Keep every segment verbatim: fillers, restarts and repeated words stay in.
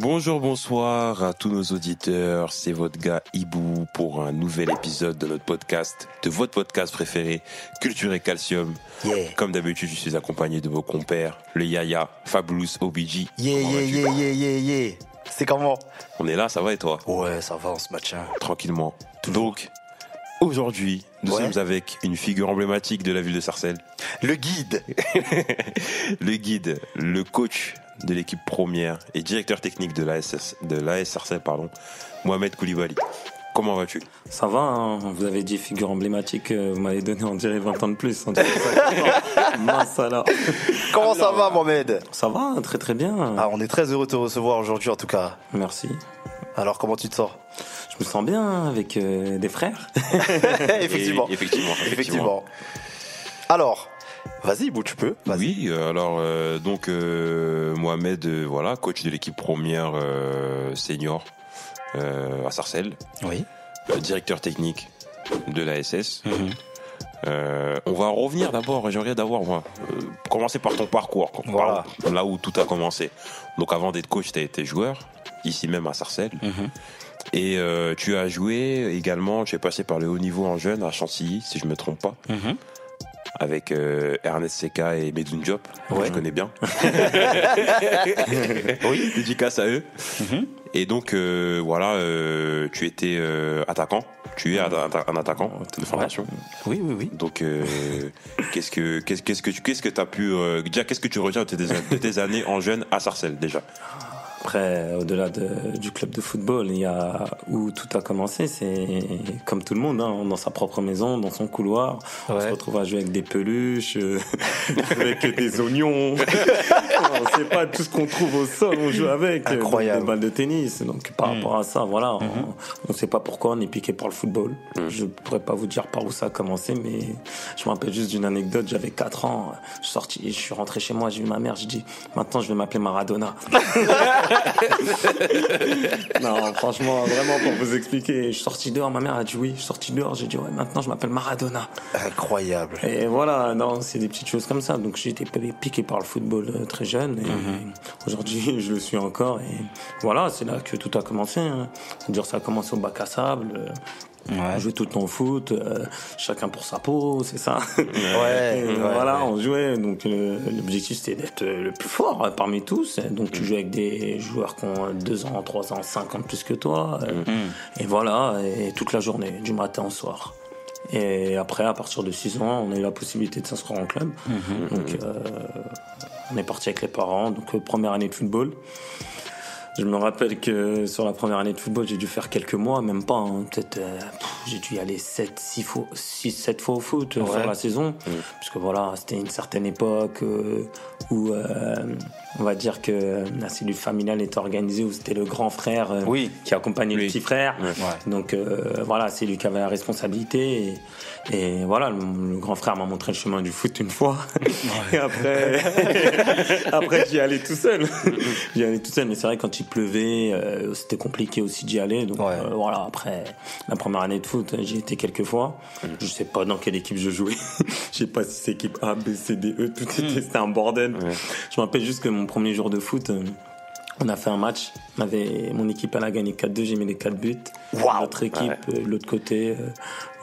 Bonjour, bonsoir à tous nos auditeurs, c'est votre gars Hibou pour un nouvel épisode de notre podcast, de votre podcast préféré, Culture et Calcium. Yeah. Comme d'habitude, je suis accompagné de vos compères, le Yaya Fabulous Obiji. Yeah, yeah, yeah, yeah, yeah, yeah. C'est comment? On est là, ça va et toi? Ouais, ça va, on se match. Hein. Tranquillement. Donc, aujourd'hui, nous ouais. sommes avec une figure emblématique de la ville de Sarcelles. Le guide. Le guide, le coach de l'équipe première et directeur technique de l'A S, de l'A S Sarcelles, pardon, Mohamed Coulibaly. Comment vas-tu? Ça va, hein, vous avez dit figure emblématique, vous m'avez donné, on dirait vingt ans de plus. On dirait ça. Comment ça va, Mohamed? Ça va, très très bien. Ah, on est très heureux de te recevoir aujourd'hui en tout cas. Merci. Alors comment tu te sens? Je me sens bien avec euh, des frères. Effectivement. Et, effectivement. Effectivement. Effectivement. Alors... Vas-y, bon, tu peux. Vas-y. Oui, alors euh, donc euh, Mohamed, euh, voilà, coach de l'équipe première euh, senior euh, à Sarcelles. Oui. Euh, directeur technique de l'A S S. Mm-hmm. Euh, on va revenir d'abord. J'aimerais d'abord euh, commencer par ton parcours. Voilà. Par, là où tout a commencé. Donc avant d'être coach, tu as été joueur ici même à Sarcelles. Mm-hmm. Et euh, tu as joué également. Tu es passé par le haut niveau en jeune à Chantilly, si je me trompe pas. Mm-hmm. Avec euh, Ernest Seca et Medunjop, ouais. que je connais bien. Oui, dédicace à eux. Mm-hmm. Et donc, euh, voilà, euh, tu étais euh, attaquant. Tu es un attaquant de formation. Ouais. Oui, oui, oui. Donc, euh, qu'est-ce que, qu'est-ce, qu'est-ce que, qu'est-ce que t'as pu, euh, déjà, qu'est-ce que tu retiens de tes, de tes années en jeune à Sarcelles déjà? Après, au-delà de, du club de football, il y a où tout a commencé, c'est comme tout le monde, hein, dans sa propre maison, dans son couloir. Ouais. On se retrouve à jouer avec des peluches, euh, avec des oignons. On sait pas tout ce qu'on trouve au sol, on joue avec. Incroyable. Des balles de tennis. Donc par mmh. rapport à ça, voilà, mmh. on ne sait pas pourquoi on est piqué par le football. Mmh. Je ne pourrais pas vous dire par où ça a commencé, mais je me rappelle juste d'une anecdote. J'avais quatre ans, je suis sorti, je suis rentré chez moi, j'ai vu ma mère, je dis maintenant je vais m'appeler Maradona. Non, franchement, vraiment, pour vous expliquer, je suis sorti dehors, ma mère a dit oui, je suis sorti dehors, j'ai dit ouais, maintenant je m'appelle Maradona. Incroyable. Et voilà, non, c'est des petites choses comme ça. Donc j'ai été piqué par le football très jeune et mm-hmm. aujourd'hui je le suis encore. Et voilà, c'est là que tout a commencé. Hein. C'est-à-dire, ça a commencé au bac à sable. Ouais. Jouer tout le temps au foot, euh, chacun pour sa peau, c'est ça. Ouais, ouais, voilà, ouais. On jouait. Donc euh, l'objectif c'était d'être le plus fort euh, parmi tous. Donc tu jouais avec des joueurs qui ont deux ans, trois ans, cinq ans de plus que toi. Euh, mm-hmm. Et voilà, et toute la journée, du matin au soir. Et après, à partir de six ans, on a eu la possibilité de s'inscrire en club. Mm-hmm. Donc euh, on est parti avec les parents. Donc euh, première année de football. Je me rappelle que sur la première année de football, j'ai dû faire quelques mois, même pas, hein, peut-être, euh, pff, j'ai dû y aller six, sept fois au foot euh, ouais. sur la saison, mmh. parce que voilà, c'était une certaine époque euh, où euh, on va dire que la cellule familiale était organisée, où c'était le grand frère euh, oui. qui accompagnait oui. le petit frère, ouais. Ouais. donc euh, voilà, c'est lui qui avait la responsabilité, et, et voilà, le, le grand frère m'a montré le chemin du foot une fois, ouais. et après, après j'y allais tout seul, j'y allais tout seul, mais c'est vrai quand il pleuvait, euh, c'était compliqué aussi d'y aller. Donc ouais. euh, voilà, après la première année de foot, j'y étais quelques fois. Mmh. Je sais pas dans quelle équipe je jouais. Je sais pas si c'est équipe A, B, C, D, E, tout mmh. était, c'était un bordel. Ouais. Je me rappelle juste que mon premier jour de foot, euh, on a fait un match. On avait, mon équipe, elle a gagné quatre deux, j'ai mis les quatre buts. Wow. Notre équipe, ouais. euh, de l'autre côté, euh,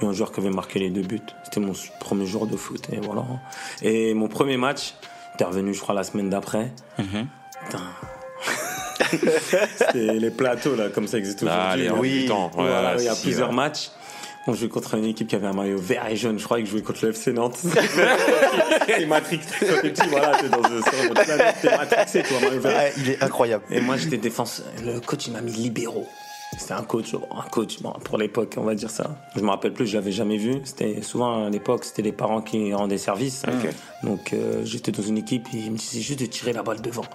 il y a un joueur qui avait marqué les deux buts. C'était mon premier jour de foot. Et voilà. Et mon premier match, t'es revenu, je crois, la semaine d'après. Mmh. Putain. C'était les plateaux là, comme ça existe aujourd'hui. Ah, oui, temps. Ouais, voilà, il y a si, plusieurs ouais. matchs. On jouait contre une équipe qui avait un maillot vert et jaune. Je crois que je jouais contre le F C Nantes. C'est matrixé. Voilà, t'es dans ce sens. T'es matrixé, toi, maillot vert. Ah, il est incroyable. Et moi, j'étais défenseur. Le coach, il m'a mis libéraux. C'était un coach, un coach bon, pour l'époque, on va dire ça. Je me rappelle plus, je l'avais jamais vu. C'était souvent à l'époque, c'était les parents qui rendaient service. Okay. Donc, euh, j'étais dans une équipe. Ils me disaient juste de tirer la balle devant.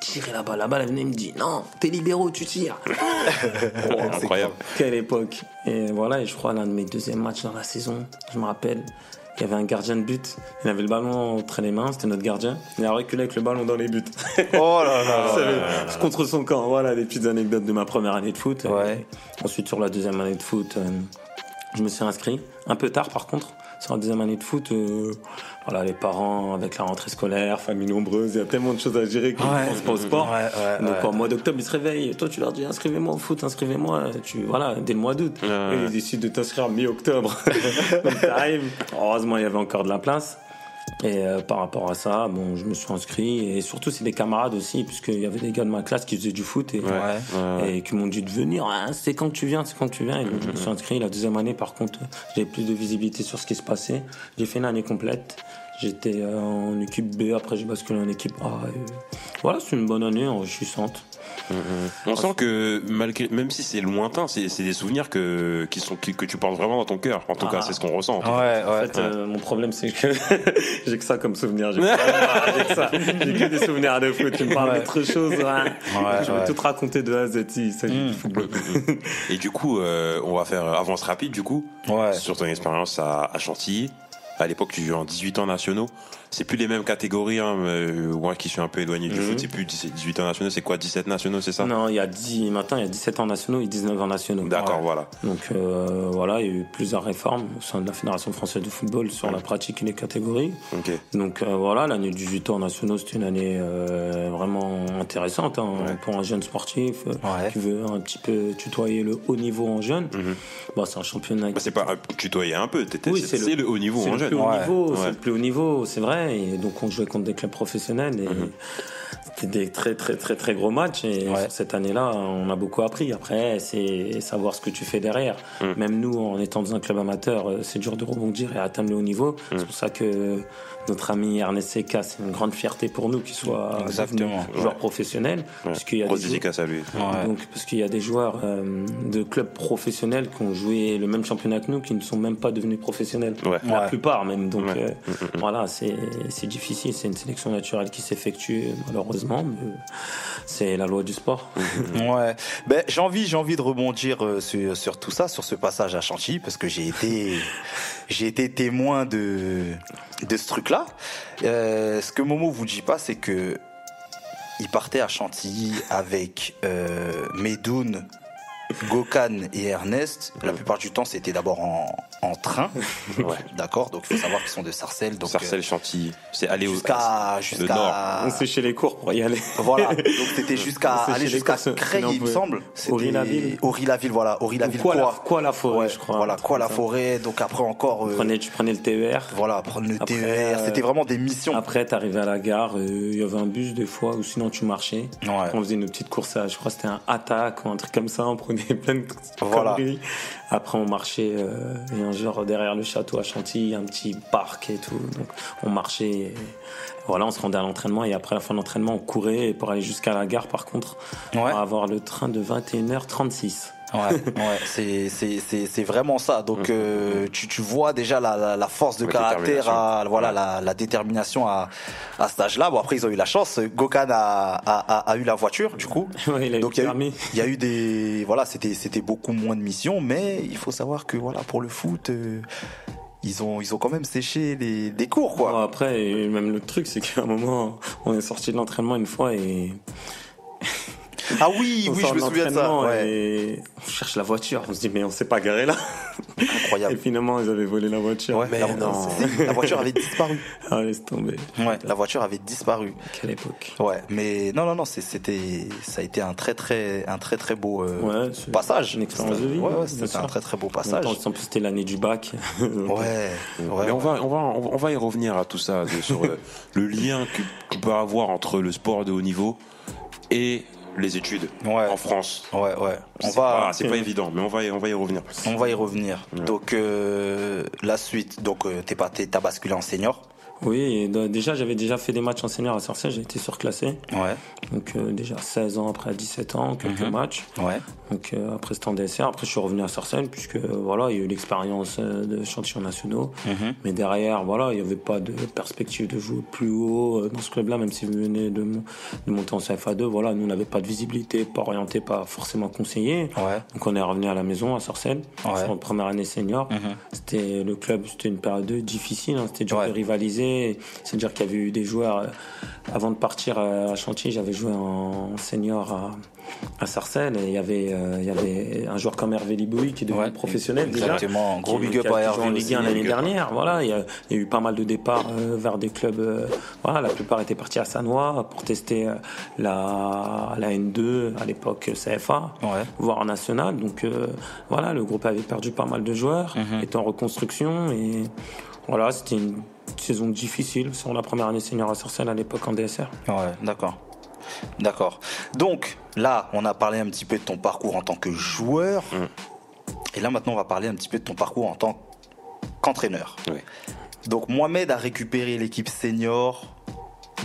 Tirer la balle, la balle, elle venait me dire non, t'es libéraux, tu tires. Oh, incroyable. Quelle époque. Et voilà, et je crois l'un de mes deuxièmes matchs dans la saison, je me rappelle, il y avait un gardien de but, il avait le ballon entre les mains, c'était notre gardien, il a reculé avec le ballon dans les buts. Oh là là, là, là, là. Contre son camp. Voilà les petites anecdotes de ma première année de foot. Ouais. Ensuite, sur la deuxième année de foot, je me suis inscrit, un peu tard par contre. Sur la deuxième année de foot, euh, voilà, les parents avec la rentrée scolaire, famille nombreuse, il y a tellement de choses à gérer qu'ils ouais, ne pensent pas au sport. Ouais, ouais, donc ouais. En mois d'octobre, ils se réveillent. Et toi, tu leur dis inscrivez-moi au foot, inscrivez-moi. Tu, voilà, dès le mois d'août. Ouais. Et ils décident de t'inscrire mi-octobre. Donc t'arrives. Heureusement, il y avait encore de la place. Et euh, par rapport à ça, bon, je me suis inscrit. Et surtout, c'est des camarades aussi, puisqu'il y avait des gars de ma classe qui faisaient du foot et, ouais, ouais, ouais. et qui m'ont dit de venir. Ah, c'est quand tu viens, c'est quand tu viens. Et donc, je me suis inscrit. La deuxième année, par contre, j'avais plus de visibilité sur ce qui se passait. J'ai fait une année complète. J'étais en équipe B, après j'ai basculé en équipe A. Et voilà, c'est une bonne année enrichissante. Mmh. On sent que malgré, même si c'est lointain, c'est, c'est des souvenirs que, qui sont, que, que tu portes vraiment dans ton cœur. En tout ah. cas, c'est ce qu'on ressent. En, ouais, ouais. en fait, ouais. Euh, mon problème, c'est que j'ai que ça comme souvenir. J'ai, pas, j'ai, que, ça. j'ai que des souvenirs de foot. Tu me parles ouais. d'autre chose. Ouais. Ouais, je vais ouais. tout te raconter de A à Z. Il s'agit mmh. du football. Et du coup, euh, on va faire avance rapide du coup ouais. sur ton expérience à, à Chantilly. À l'époque, tu jouais en dix-huit ans nationaux. C'est plus les mêmes catégories. Hein, euh, moi qui suis un peu éloigné du mmh. foot, c'est plus dix-huit ans nationaux. C'est quoi, dix-sept nationaux, c'est ça ? Non, il y a dix, maintenant, il y a dix-sept ans nationaux et dix-neuf ans nationaux. D'accord, ouais. voilà. Donc euh, voilà, il y a eu plusieurs réformes au sein de la Fédération française de football sur okay. la pratique et les catégories. Okay. Donc euh, voilà, l'année dix-huit ans nationaux, c'était une année euh, vraiment intéressante hein, ouais. pour un jeune sportif euh, ouais. qui veut un petit peu tutoyer le haut niveau en jeune. Mmh. Bah, c'est un championnat. Bah, c'est pas tutoyer un peu, t'étais, oui, c'est, c'est le, le haut niveau en jeune. Plus haut ouais. niveau, ouais. C'est le plus haut niveau, c'est vrai. Et donc on jouait contre des clubs professionnels et mm-hmm. c'était des très très très très gros matchs. Et ouais. sur cette année-là, on a beaucoup appris. Après, c'est savoir ce que tu fais derrière. Mm. Même nous, en étant dans un club amateur, c'est dur de rebondir et atteindre le haut niveau. Mm. C'est pour ça que notre ami Ernest Seca, c'est une grande fierté pour nous qu'il soit Exactement. devenu joueur ouais. professionnel. Ouais. Parce qu'il y a des joueurs, à lui. Ouais. Donc, parce qu'il y a des joueurs euh, de clubs professionnels qui ont joué le même championnat que nous, qui ne sont même pas devenus professionnels. Ouais. La ouais. plupart même. Donc ouais. euh, mmh, mmh. voilà, c'est, c'est difficile, c'est une sélection naturelle qui s'effectue malheureusement, mais c'est la loi du sport. ouais. Ben, j'ai envie, j'ai envie de rebondir sur, sur tout ça, sur ce passage à Chantilly, parce que j'ai été, j'ai été témoin de... de ce truc-là. Euh, ce que Momo vous dit pas, c'est que il partait à Chantilly avec euh, Medoune, Gokhan et Ernest. La plupart du temps, c'était d'abord en, en train. Ouais. D'accord. Donc, il faut savoir qu'ils sont de Sarcelles. Donc, Sarcelles, euh, Chantilly. C'est aller jusqu'à, au jusqu'à, jusqu'à... On s'est chez les cours pour y aller. Voilà. Donc, c'était jusqu'à aller jusqu'à Creil, il me semble. Aury-la-Ville. Aury-la-Ville, voilà. Aury-la-Ville. Quoi, quoi, quoi la forêt, ouais, je crois. Voilà. Quoi la forêt. Donc, après encore. Euh... Prenais, tu prenais le T E R. Voilà. Prendre le après, T E R. Euh... C'était vraiment des missions. Après, t'arrivais à la gare. Il euh, y avait un bus des fois, ou sinon tu marchais. Ouais. On faisait une petite course à, je crois, c'était un attaque ou un truc comme ça. On prenait plein de voilà. conneries. Après, on marchait, euh, et un genre derrière le château à Chantilly, un petit parc et tout. Donc, on marchait, et voilà, on se rendait à l'entraînement. Et après la fin de l'entraînement, on courait pour aller jusqu'à la gare, par contre, ouais. pour avoir le train de vingt et une heures trente-six. Ouais, ouais, c'est, c'est, c'est, c'est vraiment ça. Donc, mmh. euh, tu, tu vois déjà la, la, la force de la caractère, à, voilà, ouais. la, la détermination à, à cet âge-là. Bon, après, ils ont eu la chance. Gokhan a, a, a, a eu la voiture, du coup. Ouais, il a Donc, eu il, y a eu, il y a eu des, voilà, c'était, c'était beaucoup moins de missions, mais il faut savoir que, voilà, pour le foot, euh, Ils ont, ils ont quand même séché les, les cours, quoi. Après, et même le truc, c'est qu'à un moment, on est sorti de l'entraînement une fois et, Ah oui, on oui, je me souviens de ça. Ouais. Et on cherche la voiture. On se dit, mais on s'est pas garé là. Incroyable. Et finalement, ils avaient volé la voiture. Ouais, mais la, non. La voiture avait disparu. Ah, laisse tomber. Ouais, la voiture avait disparu. Quelle époque. Ouais, mais non, non, non, c'était, ça a été un très, très, un très, très beau euh, ouais, c'est passage. Une expérience de vie. Ouais, ouais, c'était un très, très beau passage. En plus, c'était l'année du bac. ouais. ouais. Mais on va, on va, on va y revenir à tout ça de, sur euh, le lien que tu peux avoir entre le sport de haut niveau et les études ouais. en France. Ouais, ouais. On c'est va. Pas, c'est pas évident, mais on va, y, on va y revenir. On va y revenir. Ouais. Donc euh, la suite. Donc euh, t'es pas, t'es, t'as basculé en senior. Oui, et, déjà j'avais déjà fait des matchs en senior à Sarcelles. J'ai été surclassé. Ouais. Donc euh, déjà seize ans, après dix-sept ans, quelques mm-hmm. matchs. Ouais. Donc euh, après c'était en D S R. Après je suis revenu à Sarcelles puisque euh, voilà, il y a eu l'expérience euh, de championnats nationaux. Mm-hmm. Mais derrière, voilà, il y avait pas de perspective de jouer plus haut euh, dans ce club-là, même si vous venez de, de monter en C F A deux. Voilà, nous on n'avait pas de visibilité, pas orienté, pas forcément conseillé. Ouais. Donc on est revenu à la maison à Sarcelles. Ouais. C'était en première année senior. Mm-hmm. C'était le club, c'était une période difficile. Hein, c'était dur ouais. de rivaliser. Chantilly. C'est-à-dire qu'il y avait eu des joueurs, avant de partir à Chantilly, j'avais joué en senior à, à Sarcelles, et il y, avait, euh, il y avait un joueur comme Hervé Liboui qui devient ouais, professionnel exactement. déjà. Exactement, gros big up à Hervé. En Ligue un l'année dernière, voilà, il y, a, il y a eu pas mal de départs euh, vers des clubs. Euh, voilà, la plupart étaient partis à Sanois pour tester euh, la, la N deux, à l'époque C F A, ouais. voire en national. Donc euh, voilà, le groupe avait perdu pas mal de joueurs, mm-hmm. était en reconstruction, et voilà, c'était une saison difficile sur la première année senior à Sarcelles à l'époque en D S R. Ouais, d'accord. D'accord. Donc là, on a parlé un petit peu de ton parcours en tant que joueur. Mmh. Et là, maintenant, on va parler un petit peu de ton parcours en tant qu'entraîneur. Oui. Donc Mohamed a récupéré l'équipe senior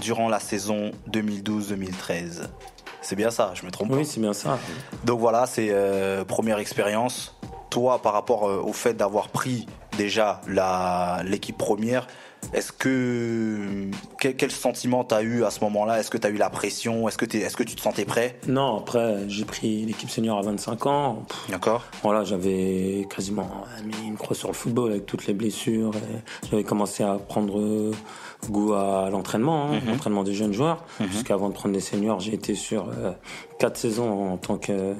durant la saison deux mille douze deux mille treize. C'est bien ça, je me trompe pas ? Oui, c'est bien ça. Donc voilà, c'est euh, première expérience. Toi, par rapport euh, au fait d'avoir pris déjà la, l'équipe première, est-ce que quel, quel sentiment t'as eu à ce moment-là ? Est-ce que t'as eu la pression ? Est-ce que t'es, est-ce que tu te sentais prêt ? Non, après j'ai pris l'équipe senior à vingt-cinq ans. Pff, D'accord. Voilà, j'avais quasiment mis une croix sur le football avec toutes les blessures. Et j'avais commencé à prendre goût à l'entraînement, hein, mm-hmm. l'entraînement des jeunes joueurs. Mm-hmm. Puisqu'avant de prendre des seniors, j'ai été sur euh, quatre saisons en tant que euh,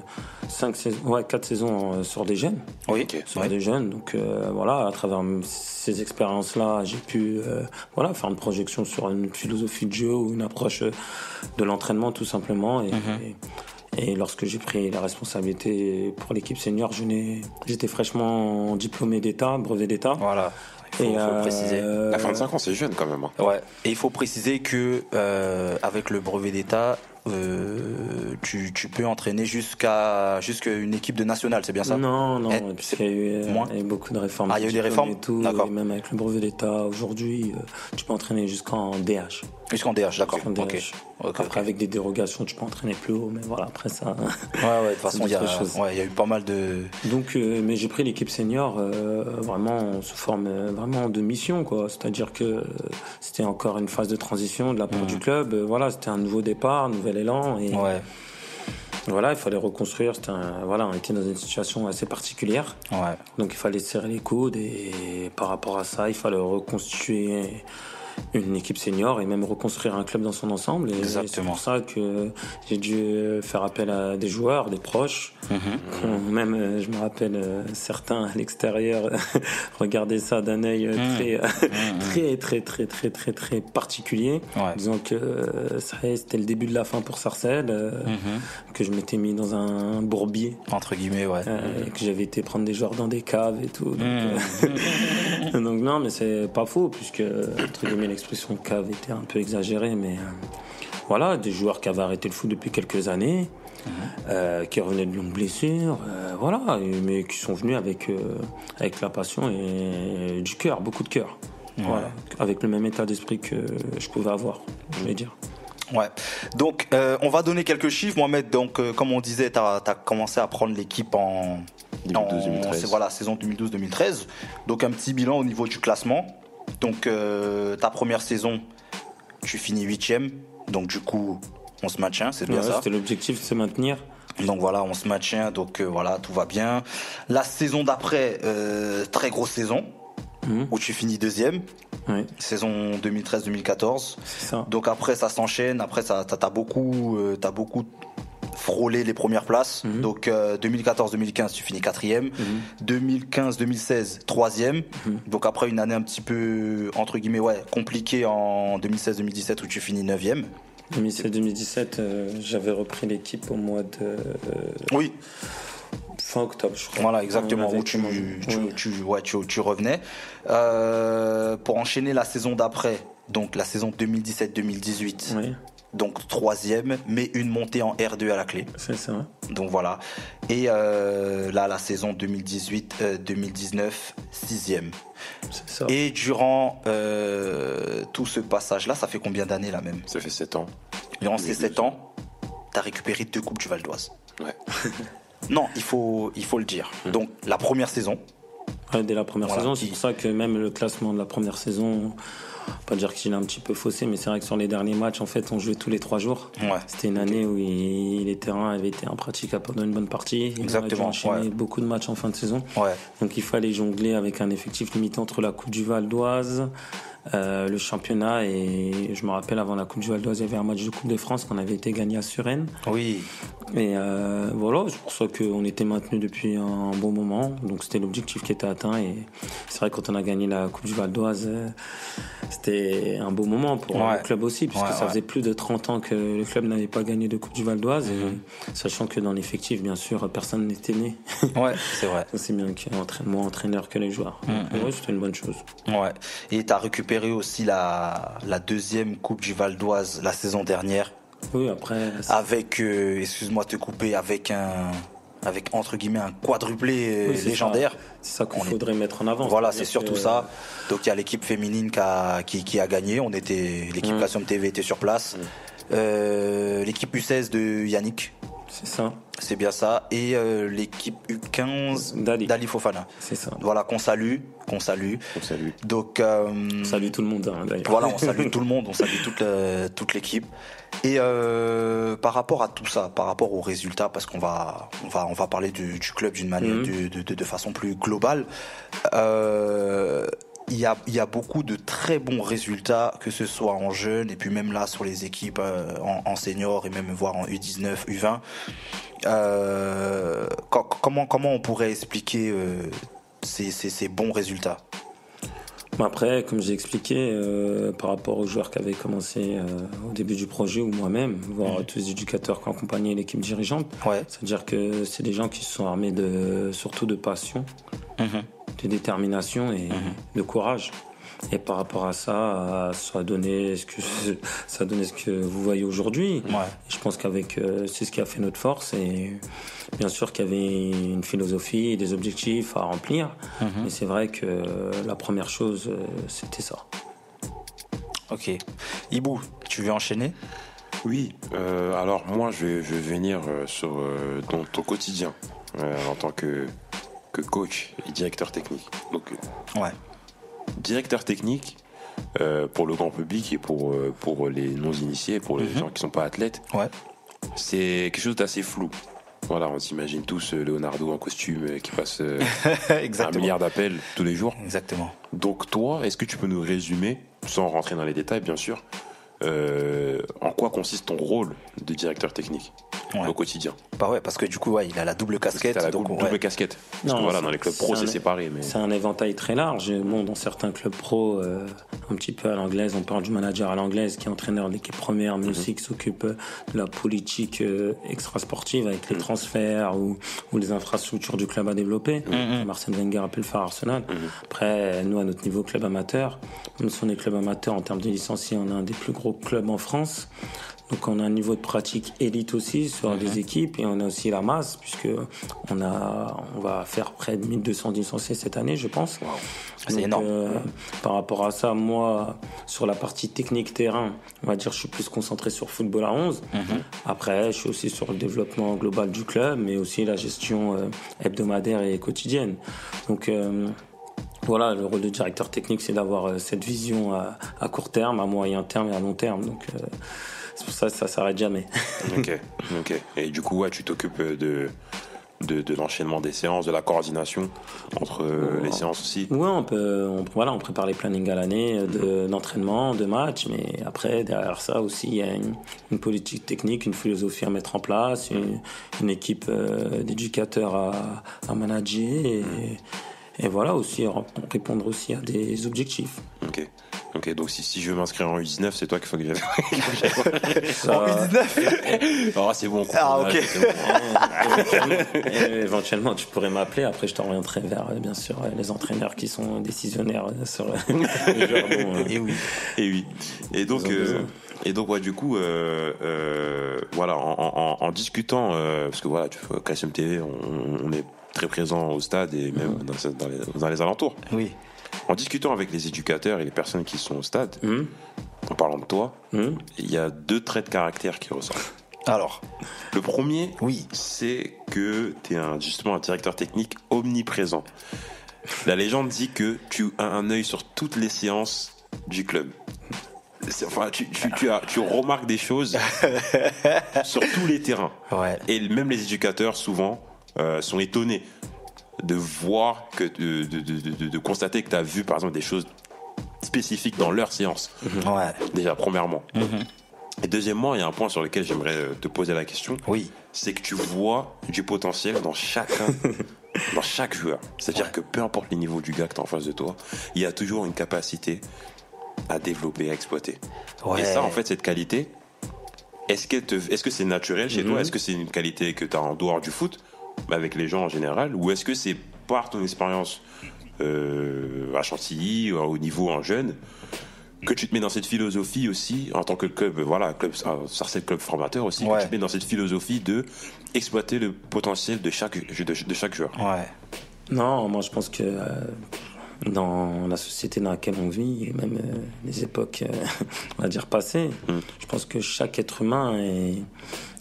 cinq saisons, ouais, quatre saisons euh, sur des jeunes. Oui. Okay. Sur ouais. des jeunes. Donc euh, voilà, à travers ces expériences-là, j'ai pu Euh, voilà, faire une projection sur une philosophie de jeu ou une approche de l'entraînement tout simplement, et, mmh. et, et lorsque j'ai pris la responsabilité pour l'équipe senior, je n'ai, j'étais fraîchement diplômé d'état, brevet d'état. Voilà. Il faut, faut euh, préciser. À vingt-cinq ans, c'est jeune quand même. Ouais. Et il faut préciser que euh, avec le brevet d'état, Euh, tu, tu peux entraîner jusqu'à, jusqu'à une équipe de nationale, c'est bien ça ? Non, non, et puisqu'il y a eu, moins. y a eu beaucoup de réformes. Ah, il y a eu des réformes et tout, d'accord. Et même avec le brevet d'État, aujourd'hui, tu peux entraîner jusqu'en D H. Jusqu'en D H, d'accord. Jusqu'en D H. Okay. Okay, après, okay. avec des dérogations, tu peux entraîner plus haut, mais voilà, après ça. Ouais, ouais, de toute façon, il y a, ouais, y a eu pas mal de. Donc, euh, mais j'ai pris l'équipe senior euh, vraiment sous forme euh, vraiment de mission, quoi. C'est-à-dire que euh, c'était encore une phase de transition de la part mmh. du club. Euh, voilà, c'était un nouveau départ, un nouvel élan. Et ouais. Voilà, il fallait reconstruire. C'était un, voilà, on était dans une situation assez particulière. Ouais. Donc, il fallait serrer les coudes, et, et par rapport à ça, il fallait reconstituer une équipe senior et même reconstruire un club dans son ensemble. Et Exactement. c'est pour ça que j'ai dû faire appel à des joueurs, des proches. Mm-hmm. Même, je me rappelle, certains à l'extérieur regardaient ça d'un œil très, mm-hmm. très, très, très, très, très, très particulier. Ouais. Disons que ça, c'était le début de la fin pour Sarcelles, mm-hmm. que je m'étais mis dans un bourbier. Entre guillemets, ouais. Euh, mm-hmm. que j'avais été prendre des joueurs dans des caves et tout. Donc, mm-hmm. euh, donc non, mais c'est pas faux, puisque, entre guillemets, l'expression cave était un peu exagérée, mais euh, voilà, des joueurs qui avaient arrêté le foot depuis quelques années, mmh. euh, qui revenaient de longues blessures, euh, voilà, mais qui sont venus avec, euh, avec la passion et du cœur, beaucoup de cœur, ouais. voilà, avec le même état d'esprit que je pouvais avoir, je vais dire. Ouais, donc euh, on va donner quelques chiffres. Mohamed, donc, euh, comme on disait, tu as commencé à prendre l'équipe en, en voilà, saison deux mille douze deux mille treize, donc un petit bilan au niveau du classement. Donc euh, ta première saison, tu finis huitième, donc du coup on se maintient, c'est bien ouais, ça. C'était l'objectif, c'est maintenir. Donc voilà, on se maintient, donc euh, voilà, tout va bien. La saison d'après, euh, très grosse saison, mmh. où tu finis deuxième, oui. saison deux mille treize deux mille quatorze. C'est ça. Donc après ça s'enchaîne, après ça, t'as, t'as beaucoup, euh, t'as beaucoup frôlé les premières places. Mmh. Donc euh, deux mille quatorze deux mille quinze, tu finis quatrième. Mmh. deux mille quinze deux mille seize, troisième. Mmh. Donc après une année un petit peu entre guillemets ouais compliquée en deux mille seize deux mille dix-sept où tu finis neuvième. deux mille seize deux mille dix-sept, euh, j'avais repris l'équipe au mois de euh, oui fin octobre, je crois. Voilà, exactement, où tu, tu, oui. tu, ouais, tu, tu revenais. Euh, pour enchaîner la saison d'après, donc la saison deux mille dix-sept deux mille dix-huit. Oui. Donc troisième, mais une montée en R deux à la clé. C'est ça. Donc voilà. Et euh, là, la saison deux mille dix-huit deux mille dix-neuf, sixième. C'est ça. Et durant euh, tout ce passage-là, ça fait combien d'années là même ? Ça fait sept ans. Durant ces sept ans, t'as récupéré deux coupes du Val d'Oise. Ouais. Non, il faut, il faut le dire. Mmh. Donc la première saison. Ouais, dès la première voilà, saison, c'est qui... pour ça que même le classement de la première saison, pas dire qu'il est un petit peu faussé, mais c'est vrai que sur les derniers matchs, en fait, on jouait tous les trois jours. Ouais. C'était une année okay. où il, les terrains avaient été impraticables pendant une bonne partie. Exactement. On a dû enchaîner ouais. beaucoup de matchs en fin de saison. Ouais. Donc il fallait jongler avec un effectif limité entre la Coupe du Val d'Oise, euh, le championnat. Et je me rappelle, avant la Coupe du Val d'Oise, il y avait un match de Coupe de France qu'on avait été gagné à Suresnes. Oui. Et euh, voilà, c'est pour ça qu'on était maintenu depuis un bon moment. Donc c'était l'objectif qui était atteint. Et c'est vrai, quand on a gagné la Coupe du Val d'Oise, euh, c'était un beau moment pour ouais. le club aussi, puisque ouais, ça ouais. faisait plus de trente ans que le club n'avait pas gagné de Coupe du Val d'Oise. Mm-hmm. Et sachant que dans l'effectif, bien sûr, personne n'était né. Ouais, c'est vrai. Aussi bien qu'il y a entra- moins entraîneur que les joueurs. Mm-hmm. Ouais, c'était une bonne chose. Ouais. Et tu as récupéré aussi la, la deuxième Coupe du Val d'Oise la saison dernière. Oui, après. Avec, euh, excuse-moi de te couper, avec un. avec entre guillemets un quadruplé oui, c'est légendaire. Ça. C'est ça qu'on on faudrait est... mettre en avant. Voilà, c'est surtout que... ça. Donc il y a l'équipe féminine qui a, qui, qui a gagné. On était, l'équipe mmh. Calcium T V était sur place. Mmh. Euh, l'équipe U seize de Yannick. C'est ça. C'est bien ça. Et euh, l'équipe U quinze d'Ali. d'Ali Fofana. C'est ça. Voilà, qu'on salue. Qu'on salue. On salue. Donc, euh, on salue tout le monde. Hein, d'ailleurs. Voilà, on salue tout le monde. On salue toute, la, toute l'équipe. Et euh, par rapport à tout ça, par rapport aux résultats, parce qu'on va, on va, on va parler du, du club d'une manière, mmh. de, de, de façon plus globale. Euh, Il y a, il y a beaucoup de très bons résultats, que ce soit en jeunes et puis même là sur les équipes euh, en, en seniors et même voire en U dix-neuf, U vingt. Euh, co- comment, comment on pourrait expliquer euh, ces, ces, ces bons résultats ? Après, comme j'ai expliqué, euh, par rapport aux joueurs qui avaient commencé euh, au début du projet ou moi-même, voire mmh. tous les éducateurs qui accompagnaient l'équipe dirigeante, ouais. c'est-à-dire que c'est des gens qui se sont armés de, surtout de passion. Mmh. de détermination et mmh. de courage. Et par rapport à ça, ça a donné ce que, ça a donné ce que vous voyez aujourd'hui. Ouais. Je pense qu'avec, c'est ce qui a fait notre force. Et bien sûr qu'il y avait une philosophie et des objectifs à remplir. Mmh. Mais c'est vrai que la première chose, c'était ça. Ok. Hibou, tu veux enchaîner ? Oui. Euh, alors moi, je vais, je vais venir sur euh, ton, ton quotidien euh, en tant que... que coach et directeur technique. Donc, ouais. Directeur technique, euh, pour le grand public et pour, euh, pour les non-initiés, pour les mm-hmm. gens qui ne sont pas athlètes, ouais. c'est quelque chose d'assez flou. Voilà, on s'imagine tous euh, Leonardo en costume euh, qui passe euh, un milliard d'appels tous les jours. Exactement. Donc toi, est-ce que tu peux nous résumer, sans rentrer dans les détails bien sûr, euh, en quoi consiste ton rôle de directeur technique ? Ouais. Au quotidien. Bah ouais, parce que du coup, ouais, il a la double casquette. La donc, double ouais. casquette. Parce non, que voilà, dans les clubs pro, c'est, c'est séparé. Mais... c'est un éventail très large. Bon, dans certains clubs pro, euh, un petit peu à l'anglaise, on parle du manager à l'anglaise qui est entraîneur de l'équipe première, mais mm-hmm. aussi qui s'occupe de la politique euh, extra-sportive avec les mm-hmm. transferts ou, ou les infrastructures du club à développer. Mm-hmm. Marcel Wenger a pu le faire à Arsenal. Mm-hmm. Après, nous, à notre niveau, club amateur, même si on est club amateur en termes de licenciés, on est un des plus gros clubs en France. Donc on a un niveau de pratique élite aussi sur mmh. des équipes et on a aussi la masse puisque on a on va faire près de mille deux cents licenciés cette année je pense. Wow. C'est donc, énorme. Euh, par rapport à ça, moi sur la partie technique terrain, on va dire je suis plus concentré sur football à onze. Mmh. Après je suis aussi sur le développement global du club mais aussi la gestion euh, hebdomadaire et quotidienne. Donc euh, voilà, le rôle de directeur technique c'est d'avoir euh, cette vision à, à court terme, à moyen terme et à long terme. Donc euh, c'est pour ça que ça s'arrête jamais. Ok, ok. Et du coup, ouais, tu t'occupes de, de, de l'enchaînement des séances, de la coordination entre euh, les séances aussi. Ouais, on peut, on, voilà, on prépare les plannings à l'année de, d'entraînement, de match, mais après, derrière ça aussi, il y a une, une politique technique, une philosophie à mettre en place, une, une équipe euh, d'éducateurs à, à manager et, et voilà aussi répondre aussi à des objectifs. Ok. Ok, donc si, si je veux m'inscrire en U dix-neuf, c'est toi qu'il faut que j'aille. En U dix-neuf ? Ah, c'est bon. Ah, ok. C'est bon. Et éventuellement, tu pourrais m'appeler. Après, je t'orienterai vers, bien sûr, les entraîneurs qui sont décisionnaires sur le jargon. Et oui. Et oui. Et donc, euh, et donc ouais, du coup, euh, euh, voilà, en, en, en, en discutant, euh, parce que voilà, tu vois, Calcium T V, on, on est très présent au stade et même mmh. dans, dans, les, dans les alentours. Oui. En discutant avec les éducateurs et les personnes qui sont au stade, mmh. en parlant de toi, mmh. il y a deux traits de caractère qui ressortent. Alors, le premier, oui. c'est que tu es justement un directeur technique omniprésent. La légende dit que tu as un œil sur toutes les séances du club. C'est, enfin, tu, tu, tu, as, tu remarques des choses sur tous les terrains. Ouais. Et même les éducateurs, souvent, euh, sont étonnés. De voir que de, de, de, de, de constater que tu as vu par exemple des choses spécifiques dans leur séance. Ouais. Déjà, premièrement. Mm-hmm. Et deuxièmement, il y a un point sur lequel j'aimerais te poser la question. Oui. C'est que tu vois du potentiel dans chacun. Dans chaque joueur. C'est-à-dire ouais. que peu importe le niveau du gars que t'es en face de toi, il y a toujours une capacité à développer, à exploiter. Ouais. Et ça, en fait, cette qualité, est-ce, qu'elle te, est-ce que c'est naturel chez mmh. toi? Est-ce que c'est une qualité que t'as en dehors du foot, avec les gens en général? Ou est-ce que c'est par ton expérience euh, à Chantilly, au niveau en jeune, que tu te mets dans cette philosophie aussi, en tant que club, voilà, club, Sarcelles club formateur aussi, ouais. que tu te mets dans cette philosophie de exploiter le potentiel de chaque, de, de chaque joueur. Ouais. Non, moi je pense que euh, dans la société dans laquelle on vit, et même euh, les époques, euh, on va dire passées, mm. je pense que chaque être humain est,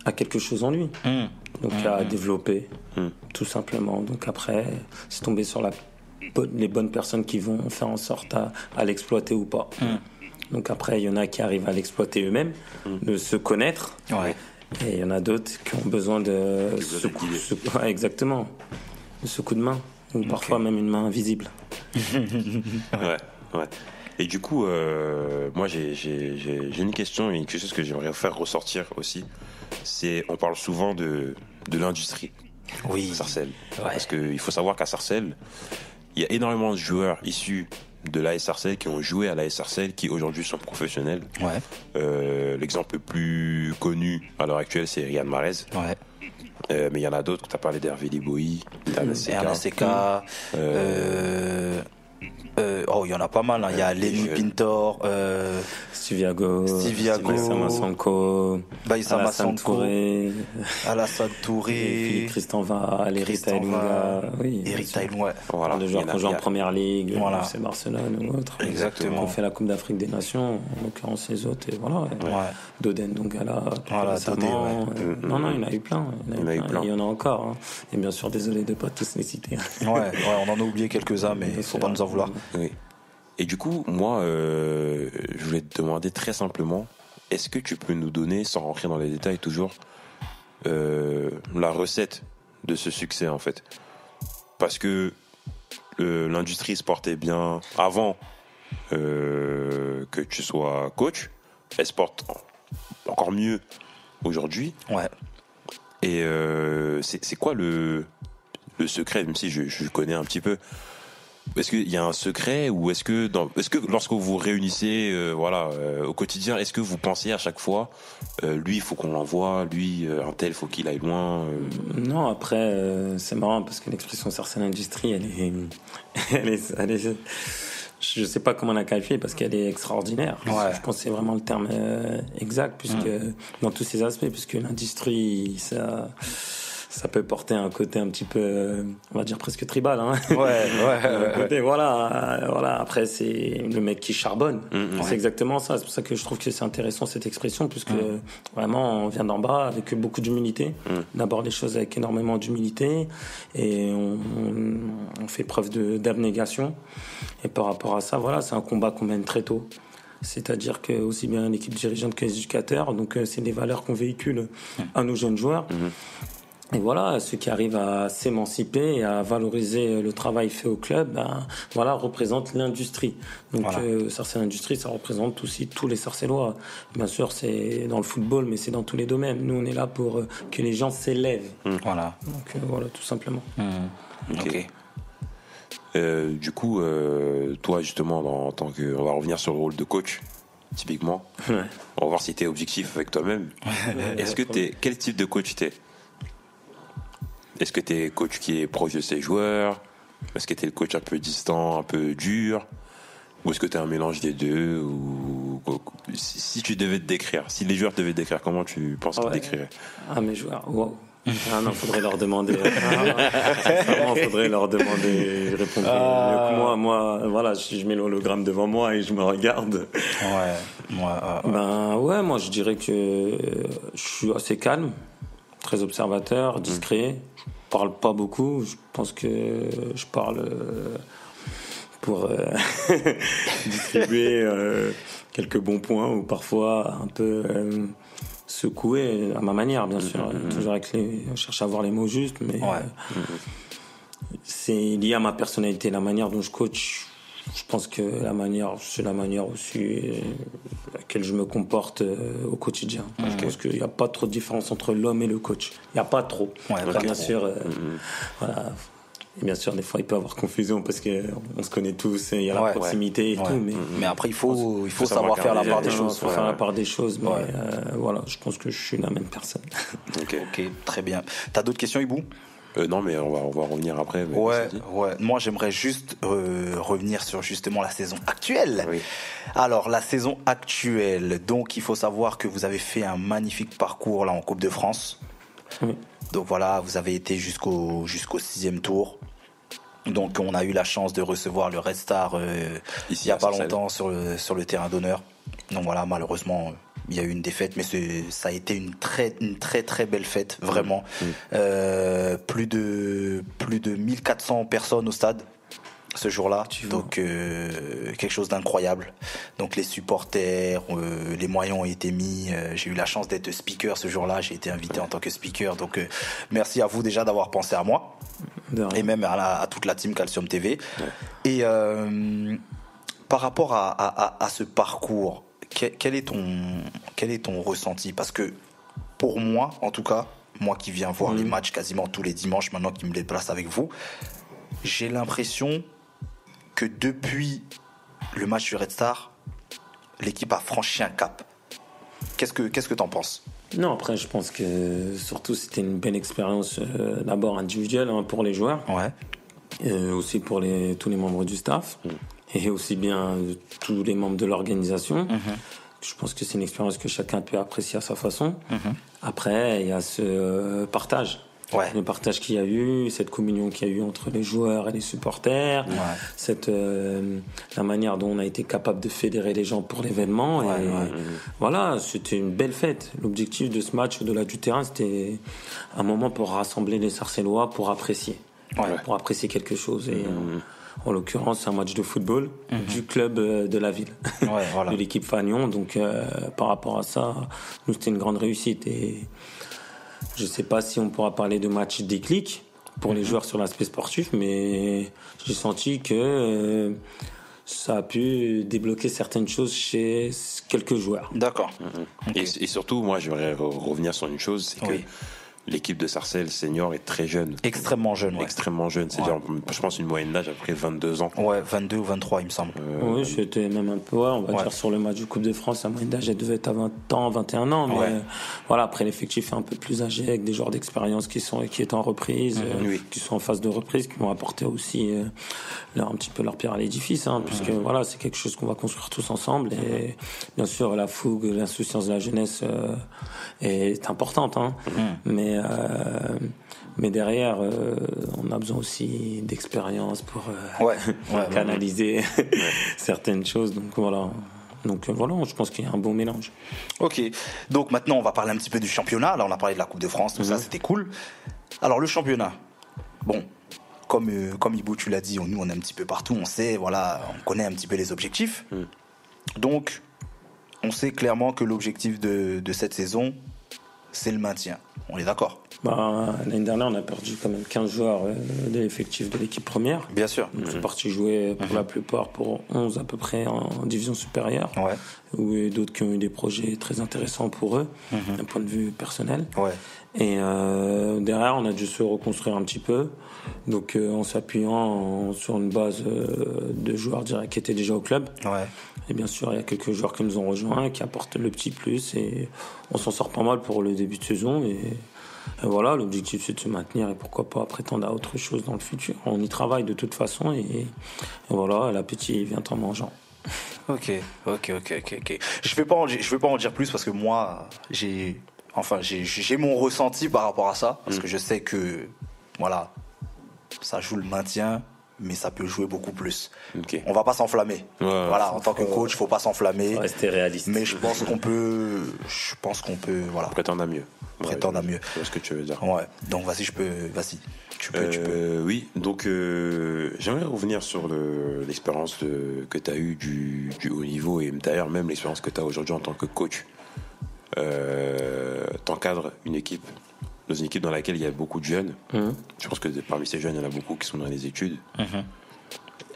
a quelque chose en lui, mm. donc mm. à développer, mm. tout simplement. Donc après, c'est tomber sur la les bonnes personnes qui vont faire en sorte à, à l'exploiter ou pas. Mm. Donc après, il y en a qui arrivent à l'exploiter eux-mêmes, mm. de se connaître, ouais. et il y en a d'autres qui ont besoin de ce coup, ce, ouais, exactement, de ce coup de main, ou okay. parfois même une main invisible. ouais, ouais. Et du coup, euh, moi j'ai, j'ai, j'ai, j'ai une question, et quelque chose que j'aimerais faire ressortir aussi, c'est on parle souvent de, de l'industrie. Oui. Sarcelles. Ouais. Parce qu'il faut savoir qu'à Sarcelles, il y a énormément de joueurs issus de l'A S Sarcelles qui ont joué à l'A S Sarcelles qui aujourd'hui sont professionnels. Ouais. Euh, l'exemple le plus connu à l'heure actuelle, c'est Riyad Mahrez. Ouais. Euh, mais il y en a d'autres, tu as parlé d'Hervé Liboui, d'Ernest Seca. Euh... Euh, oh, il y en a pas mal. Il hein. euh, y a Lenny Pintor, euh... Stiviago, Stiviago, Alassane Touré, Alassane Touré, Christian Va, Eric Tainou, oui, Eric Tainou, ouais. Voilà. Les joueurs qu'on joue en première ligue, voilà. c'est Barcelone ou autre. Exactement. On fait la Coupe d'Afrique des Nations, en l'occurrence les autres, et voilà. Ouais. Ouais. Doden, Dongala, voilà, Dodé, ouais. euh, non, non, il y en a eu plein. Il y en a, il y en a, plein. Il y en a encore. Hein. Et bien sûr, désolé de pas tous les citer. Ouais, ouais, on en a oublié quelques-uns, mais faut pas nous en vouloir. Oui. Et du coup, moi, euh, je voulais te demander très simplement, est-ce que tu peux nous donner, sans rentrer dans les détails toujours, euh, la recette de ce succès en fait? Parce que euh, l'industrie se portait bien avant euh, que tu sois coach, elle se porte encore mieux aujourd'hui. Ouais. Et euh, c'est, c'est quoi le, le secret, même si je, je connais un petit peu? Est-ce qu'il y a un secret ou est-ce que, dans, est-ce que lorsque vous vous réunissez euh, voilà, euh, au quotidien, est-ce que vous pensez à chaque fois euh, lui il faut qu'on l'envoie, lui euh, un tel il faut qu'il aille loin euh... Non, après euh, c'est marrant parce que l'expression Sarcelles Industrie elle est, elle est, elle est je sais pas comment la qualifier parce qu'elle est extraordinaire. Ouais. Je pense que c'est vraiment le terme euh, exact puisque, mmh. dans tous ces aspects puisque l'industrie ça... ça peut porter un côté un petit peu, on va dire presque tribal. Hein. Ouais, ouais. côté, ouais. Voilà, voilà. Après, c'est le mec qui charbonne. Mmh, c'est ouais. exactement ça. C'est pour ça que je trouve que c'est intéressant cette expression, puisque mmh. vraiment, on vient d'en bas avec beaucoup d'humilité. Mmh. D'abord, les choses avec énormément d'humilité, et on, on, on fait preuve de, d'abnégation. Et par rapport à ça, voilà, c'est un combat qu'on mène très tôt. C'est-à-dire que aussi bien l'équipe dirigeante que les éducateurs. Donc, c'est des valeurs qu'on véhicule à nos jeunes joueurs. Mmh. Et voilà, ceux qui arrivent à s'émanciper et à valoriser le travail fait au club, ben, voilà, représentent l'industrie. Donc, voilà. euh, Sarcelles Industrie, ça représente aussi tous les Sarcellois. Bien sûr, c'est dans le football, mais c'est dans tous les domaines. Nous, on est là pour euh, que les gens s'élèvent. Mmh. Voilà. Donc, euh, voilà, tout simplement. Mmh. Ok. okay. Euh, du coup, euh, toi, justement, dans, en tant que, on va revenir sur le rôle de coach. Typiquement, ouais. on va voir si t'es objectif avec toi-même. Ouais, Est-ce que t'es, quel type de coach t'es? Est-ce que t'es coach qui est proche de ses joueurs? Est-ce que t'es le coach un peu distant, un peu dur? Ou est-ce que t'es un mélange des deux? Ou si tu devais te décrire, si les joueurs devaient te décrire, comment tu penses ouais. qu'ils te décriraient? Ah, mes joueurs, wow. Ah non, faudrait leur demander. Vraiment, faudrait leur demander. Ils répondraient ah. mieux que moi. Moi, voilà, je, je mets l'hologramme devant moi et je me regarde. Ouais. Moi. Euh, ben ouais, moi je dirais que je suis assez calme, très observateur, discret. Mmh. Je parle pas beaucoup, je pense que je parle pour euh distribuer euh quelques bons points ou parfois un peu euh secouer à ma manière, bien sûr. Mmh, mmh. Toujours avec les, on cherche à avoir les mots justes, mais ouais. euh, mmh. c'est lié à ma personnalité, la manière dont je coach. Je pense que la manière, c'est la manière aussi laquelle je me comporte au quotidien. Mmh. Je pense qu'il n'y a pas trop de différence entre l'homme et le coach. Il n'y a pas trop. Ouais, Après, pas bien trop. sûr, euh, mmh. voilà. Et bien sûr, des fois, il peut y avoir confusion parce qu'on se connaît tous, il y a ouais, la proximité et ouais. tout. Mais, mais après, il faut, il faut, faut savoir, savoir faire la part des choses. Il faut ouais, faire ouais. la part des choses. Mais ouais. euh, voilà, je pense que je suis la même personne. Ok, okay, très bien. Tu as d'autres questions, Hibou ? Euh, non, mais on va, on va revenir après. Mais ouais, ouais. Moi, j'aimerais juste euh, revenir sur justement la saison actuelle. Oui. Alors, la saison actuelle. Donc, il faut savoir que vous avez fait un magnifique parcours là, en Coupe de France. Oui. Donc voilà, vous avez été jusqu'au jusqu'au sixième tour. Donc on a eu la chance de recevoir le Red Star euh, Ici, il n'y a pas longtemps sur le, sur le terrain d'honneur. Donc voilà, malheureusement, il y a eu une défaite, mais ça a été une très, une très, très belle fête, vraiment. Mmh. Euh, plus de, plus de mille quatre cents personnes au stade ce jour-là, donc euh, quelque chose d'incroyable. Donc les supporters, euh, les moyens ont été mis, euh, j'ai eu la chance d'être speaker ce jour-là, j'ai été invité en tant que speaker, donc euh, merci à vous déjà d'avoir pensé à moi, et même à, la, à toute la team Calcium T V. Ouais. Et euh, par rapport à, à, à ce parcours, quel, quel, est ton, quel est ton ressenti ? Parce que pour moi, en tout cas, moi qui viens voir mmh. les matchs quasiment tous les dimanches, maintenant qui me déplace avec vous, j'ai l'impression que depuis le match du Red Star, l'équipe a franchi un cap. Qu'est-ce que qu'est-ce que t'en penses ? Non, après, je pense que surtout c'était une belle expérience, euh, d'abord individuelle hein, pour les joueurs, ouais. euh, aussi pour les, tous les membres du staff, mmh. et aussi bien euh, tous les membres de l'organisation. Mmh. Je pense que c'est une expérience que chacun peut apprécier à sa façon. Mmh. Après, il y a ce euh, partage. Ouais. Le partage qu'il y a eu, cette communion qu'il y a eu entre les joueurs et les supporters, ouais. cette euh, la manière dont on a été capable de fédérer les gens pour l'événement. Ouais, et ouais, ouais. Voilà, c'était une belle fête. L'objectif de ce match au-delà du terrain, c'était un moment pour rassembler les Sarcellois, pour apprécier, ouais. pour apprécier quelque chose. Et, mmh. en l'occurrence, c'est un match de football mmh. du club de la ville, ouais, voilà. de l'équipe Fagnon. Donc, euh, par rapport à ça, nous, c'était une grande réussite. Et je ne sais pas si on pourra parler de match déclic pour les joueurs sur l'aspect sportif, mais j'ai senti que euh, ça a pu débloquer certaines choses chez quelques joueurs. D'accord. Mm-hmm. Okay. Et, et surtout, moi, je voudrais revenir sur une chose, c'est oui. que l'équipe de Sarcelles senior est très jeune. Extrêmement jeune, ouais. Extrêmement jeune, c'est-à-dire, ouais. je pense, une moyenne d'âge à peu près vingt-deux ans. Ouais, vingt-deux ou vingt-trois, il me semble. Euh... Oui, c'était même un peu, ouais, on va ouais. dire, sur le match du Coupe de France, la moyenne d'âge, elle devait être à vingt ans, vingt et un ans. Mais ouais. euh, voilà, après, l'effectif est un peu plus âgé, avec des joueurs d'expérience qui sont, qui est en reprise, mmh, euh, oui. qui sont en phase de reprise, qui vont apporter aussi euh, leur, un petit peu leur pierre à l'édifice, hein, mmh. puisque voilà, c'est quelque chose qu'on va construire tous ensemble. Et mmh. bien sûr, la fougue, l'insouciance de la jeunesse euh, est importante, hein. Mmh. Mais Euh, mais derrière, euh, on a besoin aussi d'expérience pour euh, ouais, ouais, canaliser ouais. certaines choses. Donc voilà. Donc voilà, je pense qu'il y a un bon mélange. Ok. Donc maintenant, on va parler un petit peu du championnat. Là, on a parlé de la Coupe de France, tout mmh. ça, c'était cool. Alors le championnat. Bon, comme euh, comme Hibou, tu l'as dit, on, nous, on est un petit peu partout. On sait, voilà, on connaît un petit peu les objectifs. Mmh. Donc, on sait clairement que l'objectif de, de cette saison, c'est le maintien. On est d'accord. Bah, l'année dernière, on a perdu quand même quinze joueurs euh, de l'effectif de l'équipe première. Bien sûr. Ils sont mmh. partis jouer pour mmh. la plupart pour onze à peu près en, en division supérieure. Ouais. Ou d'autres qui ont eu des projets très intéressants pour eux, mmh. d'un point de vue personnel. Ouais. Et euh, derrière, on a dû se reconstruire un petit peu. Donc, euh, en s'appuyant en, sur une base euh, de joueurs directs qui étaient déjà au club. Ouais. Et bien sûr, il y a quelques joueurs qui nous ont rejoints, qui apportent le petit plus. Et on s'en sort pas mal pour le début de saison. Et, et voilà, l'objectif, c'est de se maintenir et pourquoi pas prétendre à autre chose dans le futur. On y travaille de toute façon. Et, et voilà, l'appétit vient en mangeant. Ok, ok, ok, ok. okay. Je vais pas en, je vais pas en dire plus parce que moi, j'ai... Enfin, j'ai, j'ai mon ressenti par rapport à ça, parce mmh. que je sais que, voilà, ça joue le maintien, mais ça peut jouer beaucoup plus. Okay. On va pas s'enflammer. Ouais, voilà, en tant que coach, faut pas s'enflammer. Rester réaliste. Mais je pense qu'on peut, je pense qu'on peut, voilà. Prétendre à mieux. Prétendre ouais, à mieux. C'est ce que tu veux dire. Ouais. Donc vas-y, je peux, vas-y. Tu peux, euh, tu peux. Oui. Donc euh, j'aimerais revenir sur le, l'expérience de, que tu as eue du, du haut niveau et d'ailleurs même l'expérience que tu as aujourd'hui en tant que coach. Euh, t'encadres une équipe dans une équipe dans laquelle il y a beaucoup de jeunes. Mmh. Je pense que parmi ces jeunes, il y en a beaucoup qui sont dans les études. Mmh.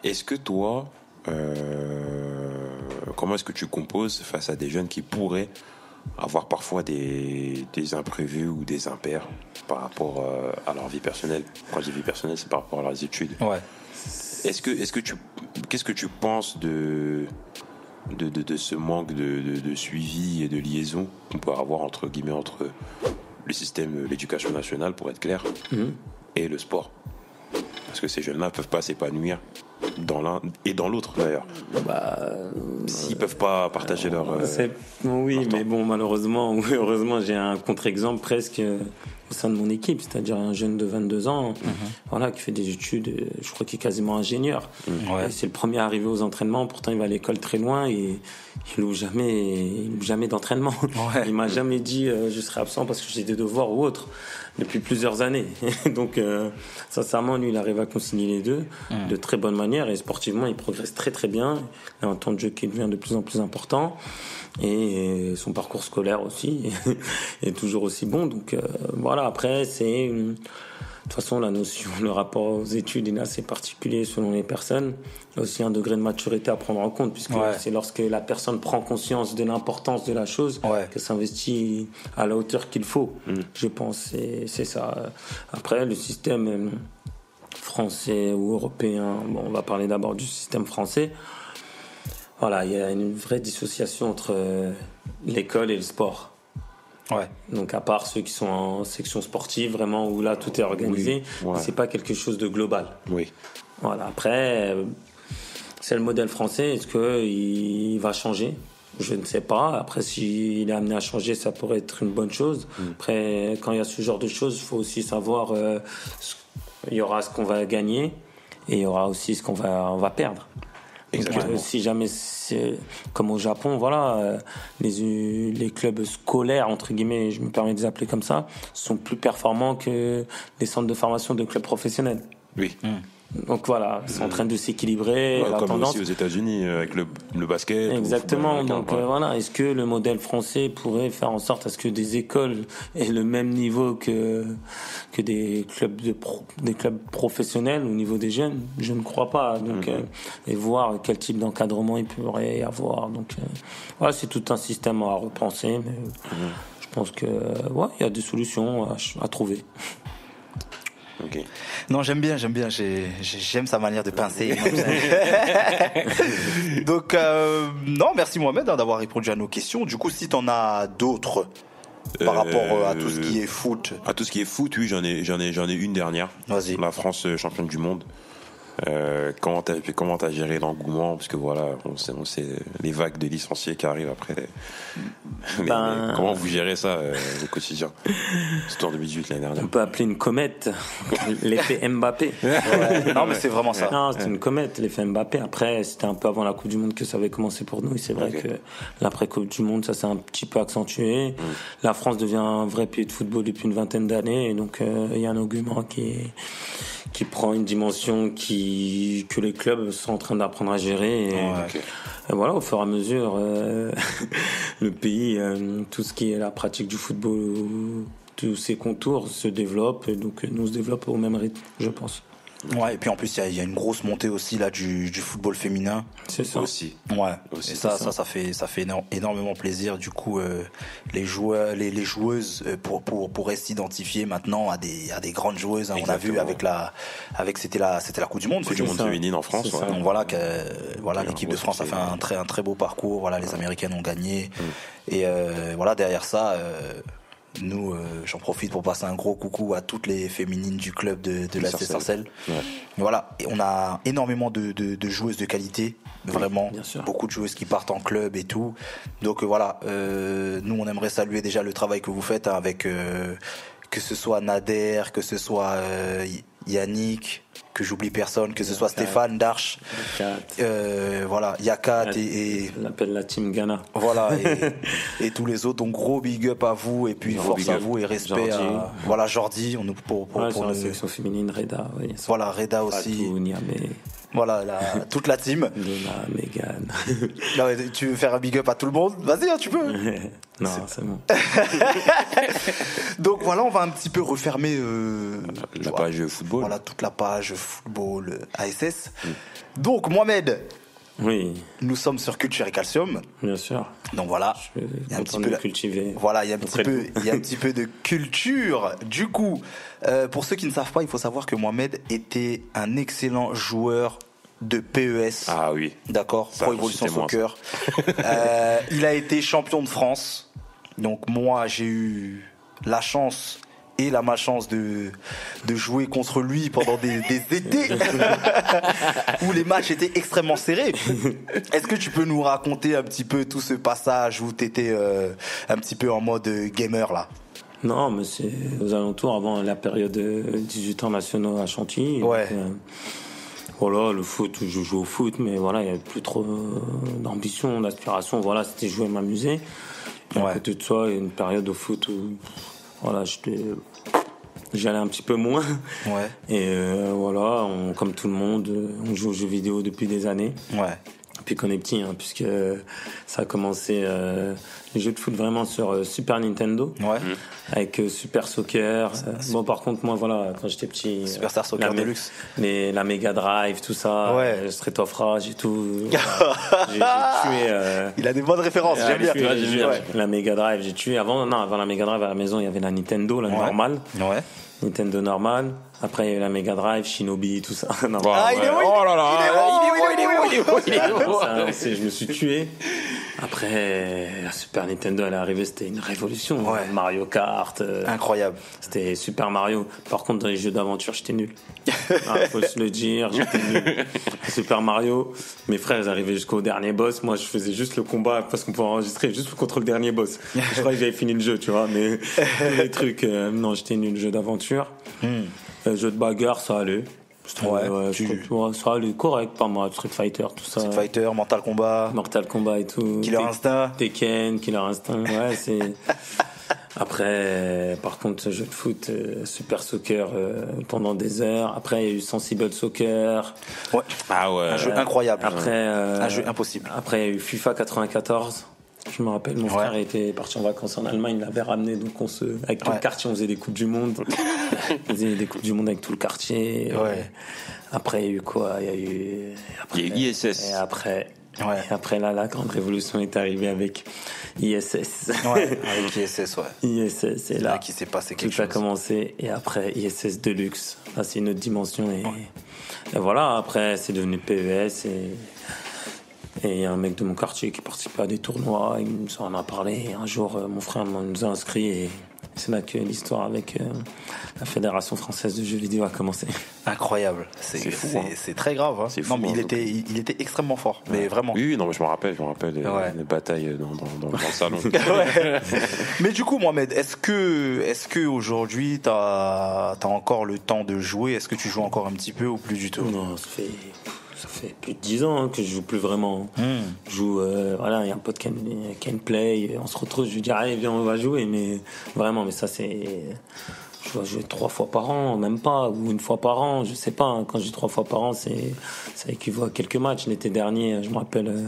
Est-ce que toi, euh, comment est-ce que tu composes face à des jeunes qui pourraient avoir parfois des, des imprévus ou des impairs par rapport euh, à leur vie personnelle? Quand je dis vie personnelle, c'est par rapport à leurs études. Ouais. Est-ce que, est-ce que tu, qu'est-ce que tu penses de, de, de, de ce manque de, de, de suivi et de liaison qu'on peut avoir entre guillemets entre le système, l'éducation nationale, pour être clair, mmh. et le sport? Parce que ces jeunes-là ne peuvent pas s'épanouir dans l'un et dans l'autre d'ailleurs. Bah, S'ils ne peuvent pas partager leur... Euh, oui, leur mais temps. Bon, malheureusement, oui, heureusement, j'ai un contre-exemple presque au sein de mon équipe, c'est-à-dire un jeune de vingt-deux ans, mm-hmm. voilà, qui fait des études, je crois qu'il est quasiment ingénieur. Mm-hmm. Ouais. C'est le premier arrivé aux entraînements, pourtant il va à l'école très loin et il loue jamais, il loue jamais d'entraînement. Ouais. Il m'a jamais dit euh, je serai absent parce que j'ai des devoirs ou autre depuis plusieurs années. Donc euh, sincèrement, lui, il arrive à concilier les deux mm. de très bonne manière et sportivement, il progresse très très bien. Il a un temps de jeu qui devient de plus en plus important. Et son parcours scolaire aussi est toujours aussi bon. Donc euh, voilà, après, c'est une... de toute façon la notion, le rapport aux études est assez particulier selon les personnes. Il y a aussi un degré de maturité à prendre en compte, puisque ouais. c'est lorsque la personne prend conscience de l'importance de la chose ouais. qu'elle s'investit à la hauteur qu'il faut. Mmh. Je pense, et c'est ça. Après, le système français ou européen, bon, on va parler d'abord du système français. Voilà, il y a une vraie dissociation entre l'école et le sport. Ouais. Donc à part ceux qui sont en section sportive, vraiment, où là tout est organisé, oui, ouais. c'est pas quelque chose de global. Oui. Voilà, après, c'est le modèle français. Est-ce qu'il va changer ? Je ne sais pas. Après, s'il est amené à changer, ça pourrait être une bonne chose. Mmh. Après, quand il y a ce genre de choses, il faut aussi savoir euh, ce... il y aura ce qu'on va gagner et il y aura aussi ce qu'on va, on va perdre. Exactement. Donc, si jamais c'est comme au Japon, voilà, les, les clubs scolaires, entre guillemets, je me permets de les appeler comme ça, sont plus performants que les centres de formation de clubs professionnels. Oui. Mmh. Donc voilà, c'est en train de s'équilibrer. Ouais, la comme tendance. Aussi aux États-Unis avec le, le basket. Exactement. Le donc ouais. euh, voilà, est-ce que le modèle français pourrait faire en sorte à ce que des écoles aient le même niveau que que des clubs de pro, des clubs professionnels au niveau des jeunes? Je ne crois pas. Donc mm-hmm. euh, et voir quel type d'encadrement il pourrait y avoir. Donc euh, voilà, c'est tout un système à repenser. Mais mm-hmm. je pense que ouais, il y a des solutions à, à trouver. Okay. Non, j'aime bien, j'aime bien, j'ai, j'aime sa manière de penser. Donc, euh, non, merci Mohamed d'avoir répondu à nos questions. Du coup, si t'en as d'autres par euh, rapport à tout ce qui est foot, à tout ce qui est foot, oui, j'en ai, j'en ai, j'en ai une dernière. Vas-y. La France championne du monde. Euh, comment t'as, comment t'as géré l'engouement, parce que voilà, on sait, on sait les vagues de licenciés qui arrivent après. Les... Ben... Mais, mais comment vous gérez ça euh, au quotidien? C'était en deux mille dix-huit l'année dernière. On peut appeler une comète, l'effet Mbappé. Ouais. Non mais c'est vraiment ça. Non, c'est ouais. une comète, l'effet Mbappé. Après, c'était un peu avant la Coupe du Monde que ça avait commencé pour nous. Et c'est vrai okay. que l'après Coupe du Monde, ça s'est un petit peu accentué. Mmh. La France devient un vrai pays de football depuis une vingtaine d'années, et donc il euh, y a un engouement qui est... qui prend une dimension qui, que les clubs sont en train d'apprendre à gérer. Et, ouais, okay. et voilà, au fur et à mesure, euh, le pays, euh, tout ce qui est la pratique du football, tous ses contours se développent, et donc nous on se développe au même rythme, je pense. Ouais, et puis en plus il y, y a une grosse montée aussi là du, du football féminin. C'est ça aussi. Ouais. Aussi, et ça, ça, ça, ça fait, ça fait énorme, énormément plaisir. Du coup, euh, les joueurs, les, les joueuses pour pour pourraient s'identifier maintenant à des à des grandes joueuses. Hein, on a vu avec la, avec c'était la, c'était la Coupe du Monde. Coupe du Monde féminine en France. Ouais. Donc voilà que voilà l'équipe de France a fait un très un très beau parcours. Voilà, les Américaines ont gagné. Mm. Et euh, voilà derrière ça. Euh, Nous, euh, j'en profite pour passer un gros coucou à toutes les féminines du club de, de la Sarcelles. Ouais. Voilà, et on a énormément de, de, de joueuses de qualité, vraiment. Oui, beaucoup de joueuses qui partent en club et tout. Donc euh, voilà, euh, nous on aimerait saluer déjà le travail que vous faites hein, avec euh, que ce soit Nader, que ce soit euh, Yannick, que j'oublie personne, que ce Yakat, soit Stéphane, Darche, Yakat. Euh, voilà, Yakat et, et on l'appelle la team Ghana. Voilà, et, et tous les autres. Donc gros big up à vous et puis gros force à vous et respect. Jordi. À, voilà Jordi, on pour pour, ouais, pour la section féminine Reda. Oui, voilà Reda aussi. Tout, Niamé. Voilà la, toute la team. Luna, Megan. Non, mais tu veux faire un big up à tout le monde? Vas-y, hein, tu peux. Non, c'est, c'est bon. Donc voilà, on va un petit peu refermer euh, la page vois, football. Voilà toute la page football A S S. Mm. Donc Mohamed, Oui. Nous sommes sur Culture et Calcium. Bien sûr. Donc voilà. Il y a un petit peu de cultiver. Voilà, il y a un petit peu, il y a un petit peu de culture. Du coup, euh, pour ceux qui ne savent pas, il faut savoir que Mohamed était un excellent joueur de P E S. Ah oui. D'accord. Pro Evolution Soccer. euh, il a été champion de France. Donc moi, j'ai eu la chance et la malchance de, de jouer contre lui pendant des, des étés où les matchs étaient extrêmement serrés. Est-ce que tu peux nous raconter un petit peu tout ce passage où tu étais euh, un petit peu en mode gamer là ? Non, mais c'est aux alentours avant la période dix-huit ans nationaux à Chantilly. Ouais. Donc, euh, voilà, le foot, je jouais au foot, mais voilà, il n'y avait plus trop d'ambition, d'aspiration. Voilà, c'était jouer et m'amuser. Et ouais. À côté de ça, il y a une période au foot où. Voilà, j'allais un petit peu moins. Ouais. Et euh, voilà, on, comme tout le monde, on joue aux jeux vidéo depuis des années. Ouais. Depuis qu'on est petit, hein, puisque ça a commencé euh, les jeux de foot vraiment sur euh, Super Nintendo. Ouais. Avec euh, Super Soccer. Euh, bon, par contre, moi, voilà, quand j'étais petit. Super Star Soccer Deluxe. Les, la Mega Drive, tout ça. Ouais. Euh, Street of Rage et tout. Voilà. j'ai, j'ai tué. Euh, Il a des bonnes références, j'aime bien. Tué, j'ai tué, ouais. La Mega Drive, j'ai tué. Avant, non, avant la Mega Drive, à la maison, il y avait la Nintendo, la ouais. normale. Ouais. Nintendo normale. Après, il y a eu la Mega Drive, Shinobi, tout ça. Non, ah, ouais. il est où? Oh là là! Il est où? Il est où? Il est où? Je me suis tué. Après, la Super Nintendo, elle est arrivée, c'était une révolution. Ouais. Mario Kart. Euh, Incroyable. C'était Super Mario. Par contre, dans les jeux d'aventure, j'étais nul. Ah, faut se le dire, j'étais nul. Super Mario, mes frères, ils arrivaient jusqu'au dernier boss. Moi, je faisais juste le combat parce qu'on pouvait enregistrer juste contre le dernier boss. Je croyais que j'avais fini le jeu, tu vois, mais les trucs. Euh, non, j'étais nul, jeu d'aventure. Hmm. Les jeux de bagarre, ça allait. Ouais, ouais, tu... ouais, ça allait correct, pas mal. Street Fighter, tout ça. Street Fighter, Mortal Kombat. Mortal Kombat et tout. Killer Instinct. Tekken, Killer Instinct. Ouais, c'est. Après, par contre, ce jeu de foot, euh, Super Soccer euh, pendant des heures. Après, il y a eu Sensible Soccer. Ouais. Ah ouais. Un jeu incroyable. Après, euh, un jeu impossible. Après, il y a eu FIFA quatre-vingt-quatorze. Je me rappelle, mon ouais. frère était parti en vacances en Allemagne, il l'avait ramené, donc on se, avec tout ouais. le quartier, on faisait des coupes du monde. on faisait des coupes du monde avec tout le quartier. Ouais. Après, il y a eu quoi? Il y a eu. Après, il y a eu I S S. Et après. Ouais. Et après, là, la grande révolution est arrivée avec I S S. Ouais, avec I S S, ouais. I S S, et là, là qui s'est passé quelque tout chose. Tout a commencé, et après, I S S Deluxe. Là, c'est une autre dimension, et, ouais. et voilà, après, c'est devenu P E S, et. Et il y a un mec de mon quartier qui participait à des tournois, il nous en a parlé. Et un jour, euh, mon frère nous a inscrits et c'est là que l'histoire avec euh, la Fédération française de jeux vidéo a commencé. Incroyable, c'est, c'est fou. C'est, hein. c'est très grave. Hein. C'est fou, non, mais il était, il était extrêmement fort, ouais. mais vraiment. Oui, non, mais je me rappelle, je me rappelle les, ouais. les batailles dans, dans, dans le salon. ouais. Mais du coup, Mohamed, est-ce que, est-ce que aujourd'hui, t'as, t'as encore le temps de jouer? Est-ce que tu joues encore un petit peu ou plus du tout? Non, ça fait. Ça fait plus de dix ans hein, que je joue plus vraiment. Mmh. Je joue, euh, voilà, il y a un pote qui aime play, on se retrouve, je lui dis, allez, viens, on va jouer, mais vraiment, mais ça, c'est. Je dois jouer trois fois par an, même pas, ou une fois par an, je sais pas. Hein, quand j'ai trois fois par an, c'est, ça équivaut à quelques matchs. L'été dernier, je me rappelle, euh,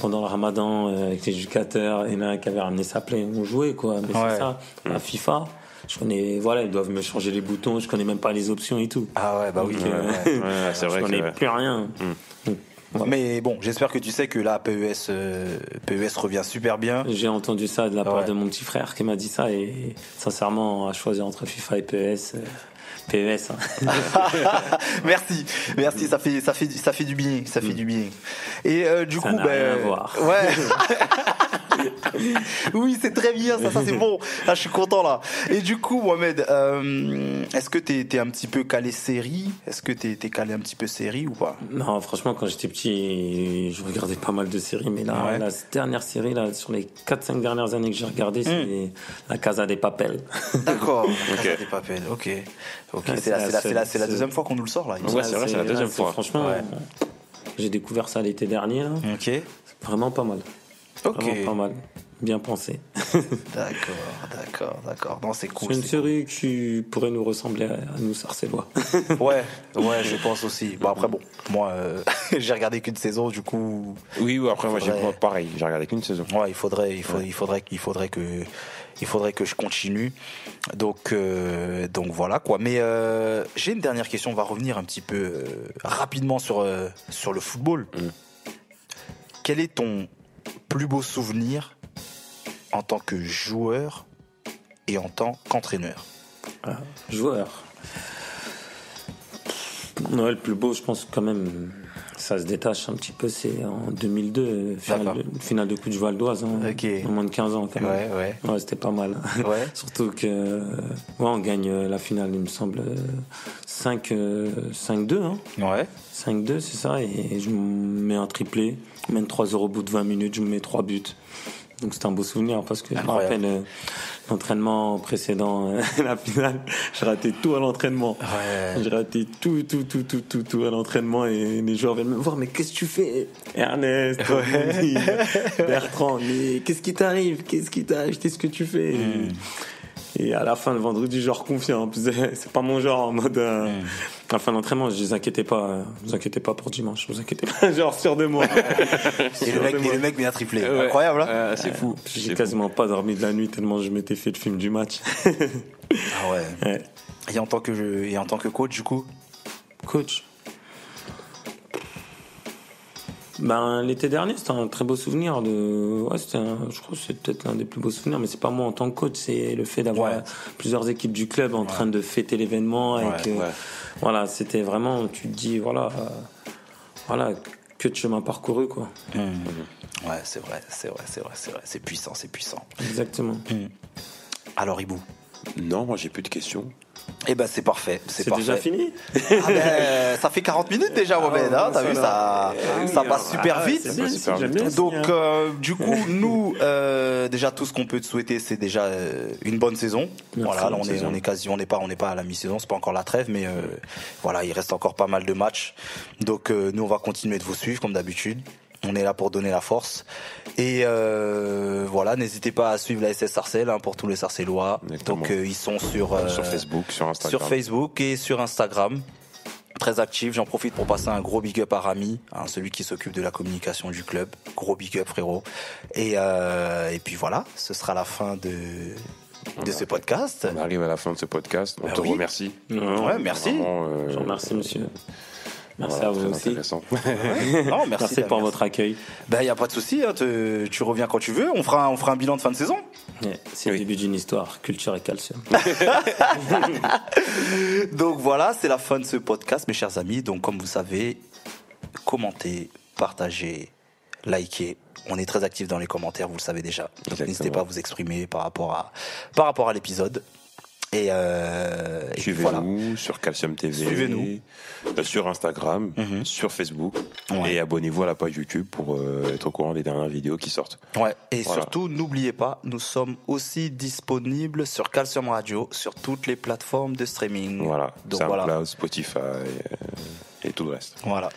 pendant le ramadan, euh, avec les éducateurs, il y en a un qui avait ramené sa play, on jouait, quoi, mais ouais. c'est ça, mmh. la FIFA. Je connais, voilà, ils doivent me changer les boutons, je connais même pas les options et tout. Ah ouais, bah oui, okay. ouais, ouais. ouais, c'est vrai. Je connais que... plus rien. Mmh. Voilà. Mais bon, j'espère que tu sais que là, P E S, euh, P E S revient super bien. J'ai entendu ça de la part ouais. de mon petit frère qui m'a dit ça et sincèrement, à choisir entre FIFA et P E S. Euh... P E S. Hein. merci, merci, ça fait ça fait ça fait du bien, ça fait du bien. Et euh, du ça coup, n'a ben, rien à voir. ouais. oui, c'est très bien, ça, ça c'est bon. Là, je suis content là. Et du coup, Mohamed, euh, est-ce que t'es, t'es un petit peu calé série? Est-ce que t'es, t'es calé un petit peu série ou pas? Non, franchement, quand j'étais petit, je regardais pas mal de séries, mais là, ouais. la dernière série là, sur les quatre cinq dernières années que j'ai regardé, c'est mmh. La Casa de Papel. D'accord. La Casa okay. de Papel. Ok. Okay, c'est, c'est, la, la, c'est, la, c'est, la, c'est la deuxième fois qu'on nous le sort là. Ouais, c'est vrai, c'est, c'est la deuxième là, fois. C'est, franchement, ouais. euh, j'ai découvert ça l'été dernier. Là. Ok. C'est vraiment pas mal. Ok. Vraiment pas mal. Bien pensé. D'accord, d'accord, d'accord. Non, c'est cool. C'est une c'est série cool. qui pourrait nous ressembler à, à nous, Sarcellois. ouais, ouais, je pense aussi. Bon, après, bon, moi, euh, j'ai regardé qu'une saison, du coup. Oui, oui, après, moi, faudrait... j'ai pareil, j'ai regardé qu'une saison. Ouais, il faudrait, il faudrait, ouais. il faudrait, il faudrait que. Il faudrait que je continue. Donc, euh, donc voilà quoi. Mais euh, j'ai une dernière question. On va revenir un petit peu euh, rapidement sur, euh, sur le football. Mmh. quel est ton plus beau souvenir en tant que joueur et en tant qu'entraîneur? ah, Joueur. Ouais, le plus beau, je pense quand même, ça se détache un petit peu, c'est en deux mille deux, finale de, finale de Coupe du Val d'Oise, hein, okay. en moins de quinze ans quand même. Ouais, ouais. Ouais, c'était pas mal. Ouais. Surtout que, ouais, on gagne la finale, il me semble, cinq deux. Hein. Ouais. cinq deux, c'est ça, et je mets un triplé, même trois zéro au bout de vingt minutes, je mets trois buts. Donc c'était un beau souvenir parce que incroyable. Je me rappelle euh, l'entraînement précédent, euh, la finale, j'ai raté tout à l'entraînement. Ouais. J'ai raté tout, tout, tout, tout, tout, tout à l'entraînement et les joueurs viennent me voir, mais qu'est-ce que tu fais, Ernest, ouais. Bertrand, mais qu'est-ce qui t'arrive, qu'est-ce qui t'arrive, qu'est-ce que tu fais? Mm. Et à la fin, le vendredi, genre confiant, c'est pas mon genre en mode. Euh, mm. À la fin de l'entraînement, je dis, vous inquiétez pas, vous inquiétez pas pour dimanche, vous inquiétez pas, genre sûr de moi. Et le mec, et le mec vient tripler, ouais. Incroyable, hein, euh, c'est fou. J'ai c'est quasiment fou. Pas dormi de la nuit tellement je m'étais fait le film du match. Ah ouais. ouais. Et en tant que je, et en tant que coach du coup, coach. Ben, l'été dernier, c'était un très beau souvenir. De... Ouais, c'était un... Je crois que c'est peut-être l'un des plus beaux souvenirs, mais c'est pas moi en tant que coach, c'est le fait d'avoir ouais. plusieurs équipes du club en ouais. train de fêter l'événement. Ouais, et que... ouais. Voilà, c'était vraiment, tu te dis, voilà, euh... voilà que de chemin parcouru, quoi. Mmh. Mmh. Ouais, c'est vrai, c'est vrai, c'est vrai, c'est vrai. C'est puissant, c'est puissant. Exactement. Mmh. Alors, Hibou? Non, moi, j'ai plus de questions. Eh ben c'est parfait, c'est, c'est parfait. Déjà fini. Ah ben, ça fait quarante minutes déjà, Mohamed. Ah, hein, t'as vu ça, euh, ça passe super ah, vite. C'est bien, super vite. Bien, donc euh, du coup, nous euh, déjà tout ce qu'on peut te souhaiter, c'est déjà euh, une bonne saison. Une voilà, là, on saison. est on est quasi, on n'est pas on n'est pas à la mi-saison, c'est pas encore la trêve, mais euh, voilà, il reste encore pas mal de matchs. Donc euh, nous on va continuer de vous suivre comme d'habitude. On est là pour donner la force. Et euh, voilà, n'hésitez pas à suivre la S S Sarcelles hein, pour tous les Sarcellois. Donc euh, ils sont sur, euh, sur Facebook, sur Instagram. Sur Facebook et sur Instagram. Très actifs. J'en profite pour passer un gros big up à Rami, hein, celui qui s'occupe de la communication du club. Gros big up frérot. Et, euh, et puis voilà, ce sera la fin de... de ce podcast. On arrive à la fin de ce podcast. On ben te oui. remercie. Non, ouais, merci. Vraiment, euh, je vous remercie, monsieur. Merci voilà, à vous aussi. Ouais. Non, merci, merci pour merci. Votre accueil. Ben, il n'y a pas de souci, hein, te, tu reviens quand tu veux. On fera, on fera un bilan de fin de saison. Yeah, c'est oui. le début d'une histoire, culture et calcium. Donc voilà, c'est la fin de ce podcast, mes chers amis. Donc comme vous savez, commentez, partagez, likez. On est très actifs dans les commentaires, vous le savez déjà. Donc, n'hésitez pas à vous exprimer par rapport à, par rapport à l'épisode. Et, euh, et suivez-nous voilà. sur Calcium T V, suivez-nous euh, sur Instagram, mm-hmm. sur Facebook, ouais. et abonnez-vous à la page YouTube pour euh, être au courant des dernières vidéos qui sortent. Ouais. Et voilà. Surtout, n'oubliez pas, nous sommes aussi disponibles sur Calcium Radio, sur toutes les plateformes de streaming. Voilà. Donc, SoundCloud, voilà. Spotify et, et tout le reste. Voilà.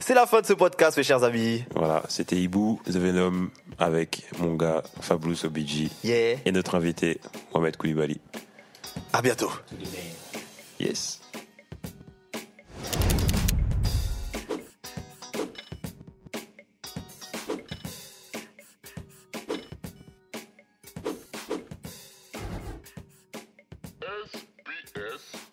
C'est la fin de ce podcast, mes chers amis. Voilà, c'était Hibou, The Venom, avec mon gars Fabulous Obiji yeah. et notre invité Mohamed Coulibaly. À bientôt. Yes. S B S